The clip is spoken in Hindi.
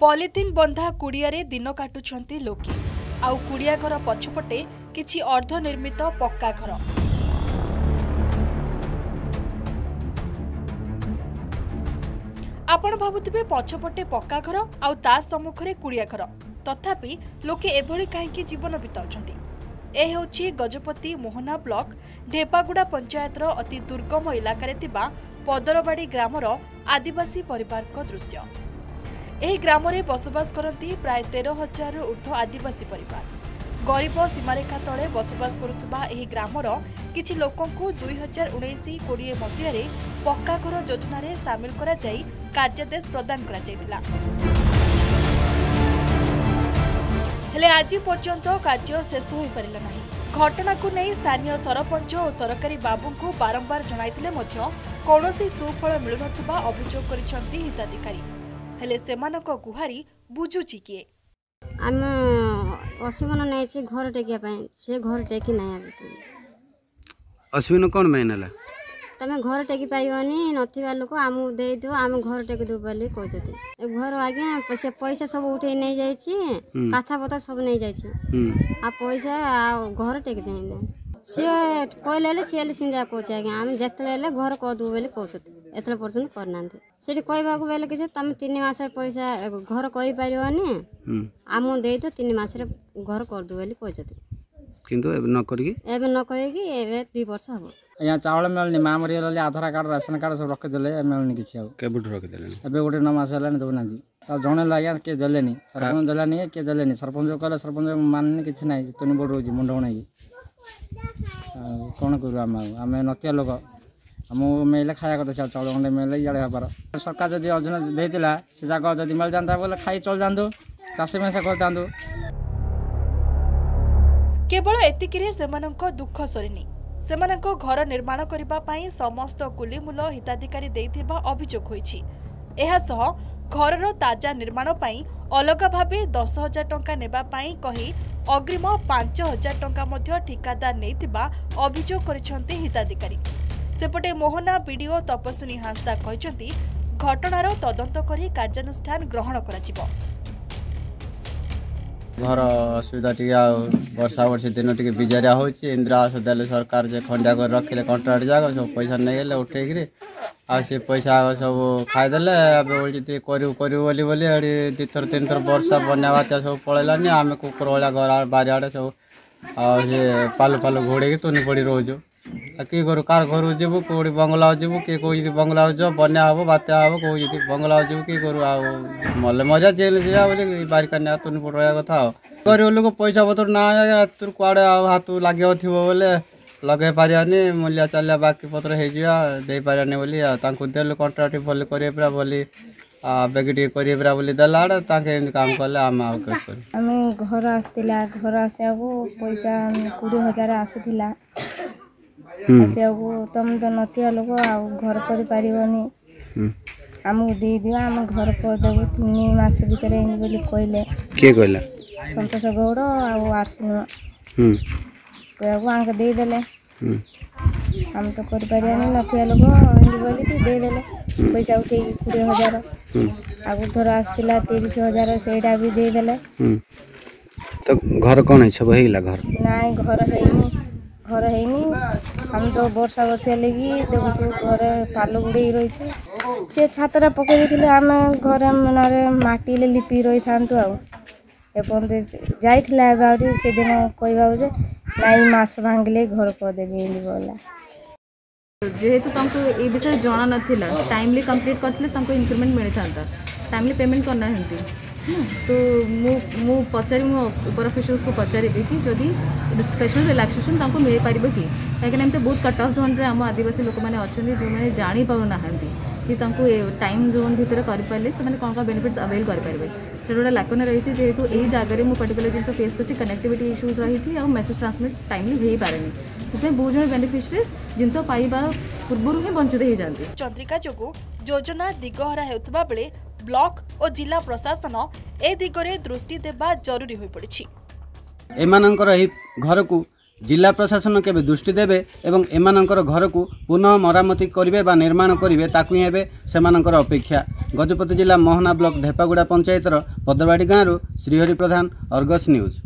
पॉलिथिन बंधा कुड़िया रे दिन काटुछंती लोके आउ कुड़िया घर पछपटे किछि अर्ध निर्मित पक्का घर। आपण भाबुथिबे पछपटे पक्का घर आउ ता सम्मुखरे कुड़िया घर, तथापि लोके एभली काहेकि जीवन बिताउछंती। ए होछि गजपति मोहना ब्लॉक ढेपागुड़ा पंचायतर अति दुर्गम इलाकारे थिबा पदरवाड़ी ग्रामर आदिवासी परिवार को दृश्य। एही ग्राम रे बसवास करती प्राय 13,000 ऊर्ध्व आदिवासी परिवार। गरीब सीमारेखा तले बसवास करुवा एही ग्रामर किछि लोकंकु 2019-20 मसीह रे पक्का घर योजना रे सामिल करा जाई कार्यादेश प्रदान करा जायतिला। हेले आज पर्यंत कार्य शेष होई परिला नाही। घटना को नहीं स्थानीय सरपंच और सरकारी बाबू को बारंबार जणाइतिले मध्य कोनोसी सुफल मिलुनथबा अभियोग करिसंती हिताधिकारी। हेले सेमानक गुहारी बुझुची किए हम असुमन नै छै घर टेकिया पय से घर टेकि नै आगु असुमन कोन मैनला तमे घर टेकि पाइयोनी नथिबा लोक हमु देइ दो हम घर टेकि दो बोली कहजति ए घर आगे पैसा सब उठै नै जाय छी काथा पता सब नै जाय छी आ पैसा आ घर टेकि दै नै से कोइलेले सेल सिंजा कोच आगे हम जतलेले घर को दो बोली कहजति एतले पर्यंत करनांते सेठी कहबा को बेले के तमे 3 मास पैसा घर करि पाइयोनी हम देइ दो 3 मास रे घर कर दो बोली कहजति किंतु एबे न करिकी एबे 2 वर्ष हबो यहाँ चावल मिलनी माँ मरीगला आधार कार्ड राशन कार्ड सब रखीदेले मिलनी किसी रखीदेले एवं गोटे 9 मास है देना जड़े लगे किए दे सरपंच देलानी किए दे सरपंच कहले सरपंच माननी किसी ना तुम बोर्ड रोज मुंड बन कौन करूँ आम आम नतिया लोक आम मिले खाया कथा चावल खंडे मिले इे हबार सरकार जब योजना देता से जगह जब मिल जाता बोले खाई चल जातु चाषी मैसा करता केवल एतिकी से दुख सरीनी सेमानंको घर निर्माण करिबा पई समस्त कुलीमूल हिताधिकारी देथिबा अभियोग होईछि। एहा सह घरर ताजा निर्माण पई अलग भाबे 10,000 टंका नेबा पई कहि अग्रिम 5,000 टंका मध्य ठिकादार नेथिबा अभियोग करिसंते हिताधिकारी। सेपटे मोहना वीडियो तपस्विनी हांसदा कहिसंती घटनार तदंत करि कार्यानुष्ठान ग्रहण कराजिबो। घर असुविधा टी वर्षा वर्षी दिन टी बिजारिया होती इंदिरा आवास दे सरकार जे खंडा कर रखिले कंट्राक्ट जाक सब पैसा नहींगले उठेकि आ सी पैसा सब खाईदे बोलती करूँ बोली ये 2 थर 3 थर वर्षा बना बात्या सब पलैलानी आम कुकुर भाया घर बारिआड़े सब आलु फालु घोड़े तुनि पड़ी रोज किए करूँ कार घर जीवु कौड़ी बंगला जीवु किए कह बंगला जा बना हे बात्या हे कौन बंगला जीवु किए करूँ आ मल्ले मजा जेल जा बारिका ना तुनि पड़ा कथा गरीब लोग पैसा पतर ना तुर कड़े हाथ लगे थी बोले लगे पारानी मूलिया चलिया बाकी पतर हो पारानी बोली देलु कंट्राक्ट भले करे पूरा बोली बेग टे करे पूरा बोली देला काम कले आम आम घर आसाला घर आसा को पैसा 20,000 आसाला से तुम तो नतिया लोक आर कर पारनी आमको दे दिव आम घर पर देव 3 मास भर बोली कहले किए कहला संतोष गौड़ आरसी कहक देदेले आम तो कर पारानी नथिया लोक एमती बोलिकी देदेले पैसा उठे 20,000 आगे थोर आसाला 30,000 से भी देदेले तो घर कौन है सब है घर ना घर है घर है हम तो वर्षा वर्षा लगी देखु घर पालो गुड़े रही सी छातटा पकड़े आम घर मनरे माटी लिपि रही था जाइला से दिन कहबाजे नाई मास भांगिले घर करदेवी बोला जेहेतु तुमको ये विषय जाना नाला टाइमली कंप्लीट करते तुमको इंक्रीमेंट मिल था टाइमली पेमेंट करना तो मु पचारि मो ऊपर ऑफिशियल्स को पचारि कि जदि स्पेशल रिलैक्सेशन ताको मिल पारिबो कि काहेकि एमते बहुत कट ऑफ जोन रे हम आदिवासी लोक माने अछन जो माने जानि पाउ नाहंती कि ताको टाइम जोन भितर करि पाले से माने कोन कोन बेनिफिट्स अवेल करि पारिबे सेडोडा लाकोना रही छी जेहेतु एही जागा रे मु पर्टिकुलर जिंस फेस करछि कनेक्टिविटी इश्यूज रही छी आ मैसेज ट्रांसमिट टाइमली हेई पारेनी सेते बहुत जन बेनिफिशियरीज जिंस पाइबा पूर्वरु ही वंचित हेई जानथि। चंद्रिका जोगु योजना दिगहरा हेउतबा बेले ब्लॉक और जिला प्रशासन ए दिगरे दृष्टि देबा जरूरी होई पड़छि। एमानंकर एही घर को जिला प्रशासन केबे दृष्टि देबे एवं एमानंकर घर को पुनः मरामती करिवे बा निर्माण करिवे ताकु हेबे सेमानंकर अपेक्षा गजपति जिला मोहना ब्लॉक ढेपागुड़ा पंचायतर पदरवाड़ी गाँव श्रीहरि प्रधान, अर्गस न्यूज।